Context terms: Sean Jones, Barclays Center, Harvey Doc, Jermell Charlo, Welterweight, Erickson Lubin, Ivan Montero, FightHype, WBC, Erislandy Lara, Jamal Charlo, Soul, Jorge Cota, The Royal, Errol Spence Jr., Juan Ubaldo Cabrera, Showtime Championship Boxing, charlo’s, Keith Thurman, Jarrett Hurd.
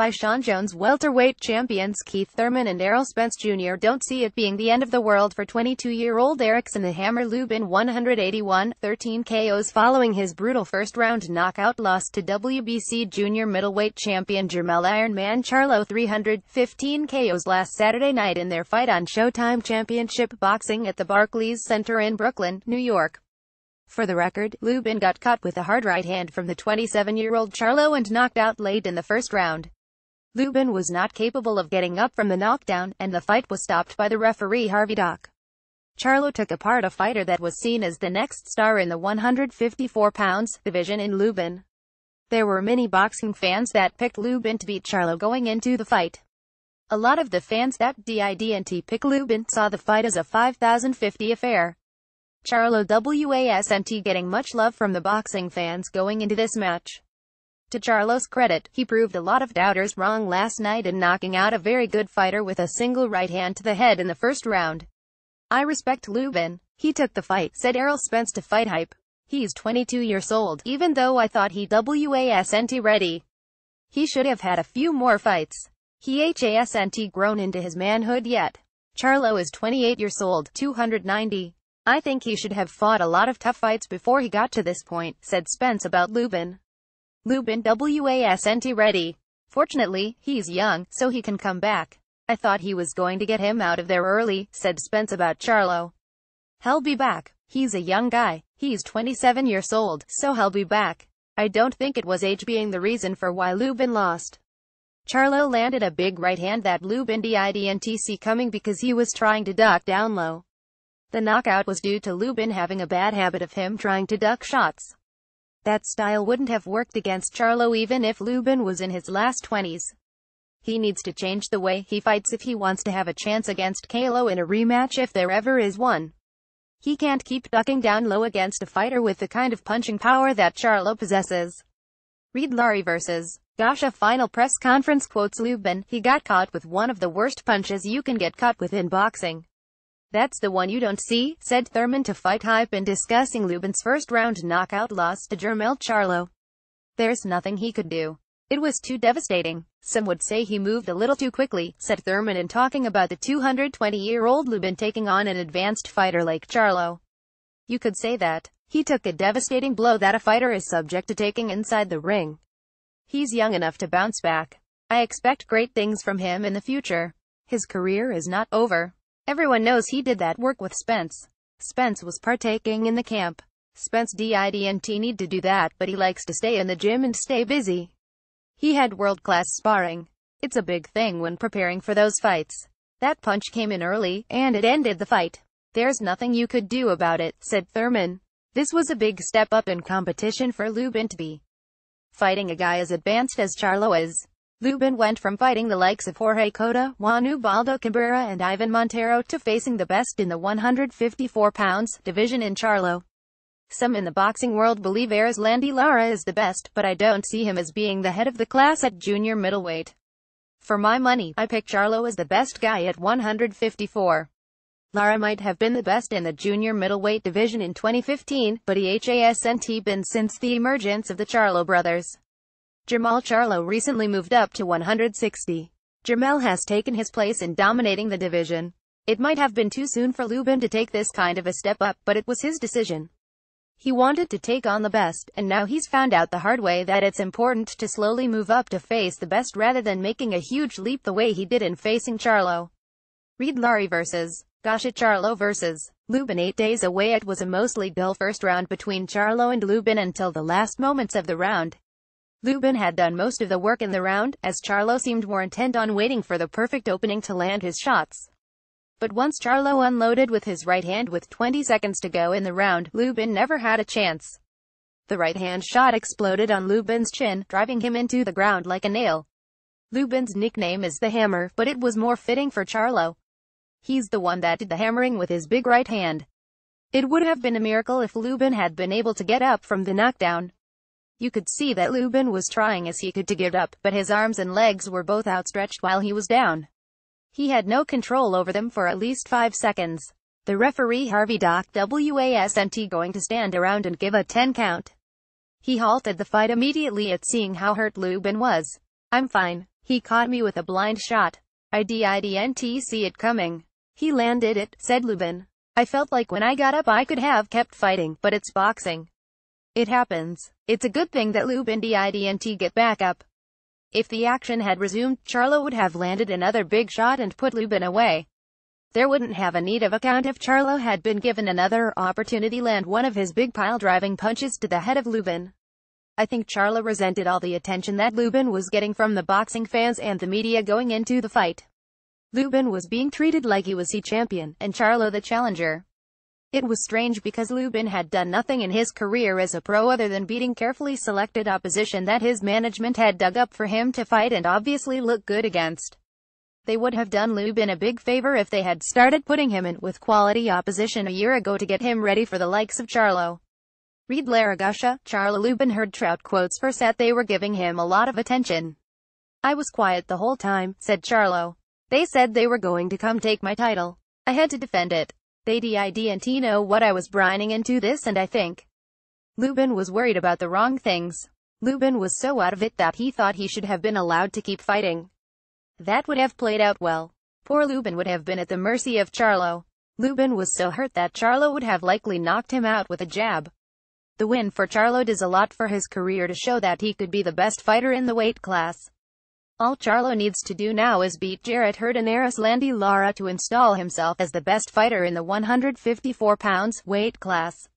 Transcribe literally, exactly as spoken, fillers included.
by Sean Jones. Welterweight champions Keith Thurman and Errol Spence Junior don't see it being the end of the world for twenty-two-year-old Erickson the Hammer Lubin. one hundred eighty-one, thirteen K Os following his brutal first-round knockout loss to W B C junior middleweight champion Jermell Ironman Charlo. three hundred fifteen K Os last Saturday night in their fight on Showtime Championship Boxing at the Barclays Center in Brooklyn, New York. For the record, Lubin got caught with a hard right hand from the twenty-seven-year-old Charlo and knocked out late in the first round. Lubin was not capable of getting up from the knockdown, and the fight was stopped by the referee Harvey Doc. Charlo took apart a fighter that was seen as the next star in the one hundred fifty-four pounds division in Lubin. There were many boxing fans that picked Lubin to beat Charlo going into the fight. A lot of the fans that didn't pick Lubin saw the fight as a five thousand fifty affair. Charlo wasn't getting much love from the boxing fans going into this match. To Charlo's credit, he proved a lot of doubters wrong last night in knocking out a very good fighter with a single right hand to the head in the first round. "I respect Lubin. He took the fight," said Errol Spence to FightHype. "He's twenty-two years old, even though I thought he wasn't ready. He should have had a few more fights. He hasn't grown into his manhood yet. Charlo is twenty-eight years old, two hundred ninety. I think he should have fought a lot of tough fights before he got to this point," said Spence about Lubin. "Lubin wasn't ready. Fortunately, he's young, so he can come back. I thought he was going to get him out of there early," said Spence about Charlo. "He'll be back. He's a young guy. He's twenty-seven years old, so he'll be back. I don't think it was age being the reason for why Lubin lost." Charlo landed a big right hand that Lubin didn't see coming because he was trying to duck down low. The knockout was due to Lubin having a bad habit of him trying to duck shots. That style wouldn't have worked against Charlo even if Lubin was in his last twenties. He needs to change the way he fights if he wants to have a chance against Charlo in a rematch, if there ever is one. He can't keep ducking down low against a fighter with the kind of punching power that Charlo possesses. Reed Larry versus. Gasha final press conference quotes Lubin. "He got caught with one of the worst punches you can get caught with in boxing. That's the one you don't see," said Thurman to FightHype in discussing Lubin's first-round knockout loss to Jermell Charlo. "There's nothing he could do. It was too devastating. Some would say he moved a little too quickly," said Thurman in talking about the two hundred twenty-year-old Lubin taking on an advanced fighter like Charlo. "You could say that. He took a devastating blow that a fighter is subject to taking inside the ring. He's young enough to bounce back. I expect great things from him in the future. His career is not over. Everyone knows he did that work with Spence. Spence was partaking in the camp. Spence didn't need to do that, but he likes to stay in the gym and stay busy. He had world-class sparring. It's a big thing when preparing for those fights. That punch came in early, and it ended the fight. There's nothing you could do about it," said Thurman. This was a big step up in competition for Lubin to be fighting a guy as advanced as Charlo is. Lubin went from fighting the likes of Jorge Cota, Juan Ubaldo Cabrera and Ivan Montero to facing the best in the one hundred fifty-four pounds division in Charlo. "Some in the boxing world believe Erislandy Lara is the best, but I don't see him as being the head of the class at junior middleweight. For my money, I pick Charlo as the best guy at one hundred fifty-four. Lara might have been the best in the junior middleweight division in twenty fifteen, but he hasn't been since the emergence of the Charlo brothers. Jamal Charlo recently moved up to one hundred sixty. Jermell has taken his place in dominating the division. It might have been too soon for Lubin to take this kind of a step up, but it was his decision. He wanted to take on the best, and now he's found out the hard way that it's important to slowly move up to face the best rather than making a huge leap the way he did in facing Charlo." Reed Larry versus. Gasha Charlo versus. Lubin eight days away. It was a mostly dull first round between Charlo and Lubin until the last moments of the round. Lubin had done most of the work in the round, as Charlo seemed more intent on waiting for the perfect opening to land his shots. But once Charlo unloaded with his right hand with twenty seconds to go in the round, Lubin never had a chance. The right-hand shot exploded on Lubin's chin, driving him into the ground like a nail. Lubin's nickname is the Hammer, but it was more fitting for Charlo. He's the one that did the hammering with his big right hand. It would have been a miracle if Lubin had been able to get up from the knockdown. You could see that Lubin was trying as he could to get up, but his arms and legs were both outstretched while he was down. He had no control over them for at least five seconds. The referee Harvey Doc wasn't going to stand around and give a ten count. He halted the fight immediately at seeing how hurt Lubin was. "I'm fine. He caught me with a blind shot. I didn't see it coming. He landed it, said Lubin. I felt like when I got up I could have kept fighting, but it's boxing. It happens. It's a good thing that Lubin didn't get back up. If the action had resumed, Charlo would have landed another big shot and put Lubin away. There wouldn't have a need of a count if Charlo had been given another opportunity land one of his big pile-driving punches to the head of Lubin. I think Charlo resented all the attention that Lubin was getting from the boxing fans and the media going into the fight. Lubin was being treated like he was the champion, and Charlo the challenger. It was strange because Lubin had done nothing in his career as a pro other than beating carefully selected opposition that his management had dug up for him to fight and obviously look good against. They would have done Lubin a big favor if they had started putting him in with quality opposition a year ago to get him ready for the likes of Charlo. Read Laragusha, Charlo Lubin heard Trout quotes for set they were giving him a lot of attention. I was quiet the whole time, said Charlo. They said they were going to come take my title. I had to defend it. They didn't know what I was brining into this, and I think Lubin was worried about the wrong things. Lubin was so out of it that he thought he should have been allowed to keep fighting. That would have played out well. Poor Lubin would have been at the mercy of Charlo. Lubin was so hurt that Charlo would have likely knocked him out with a jab. The win for Charlo does a lot for his career to show that he could be the best fighter in the weight class. All Charlo needs to do now is beat Jarrett Hurd and Erislandy Lara to install himself as the best fighter in the one hundred fifty-four pounds weight class.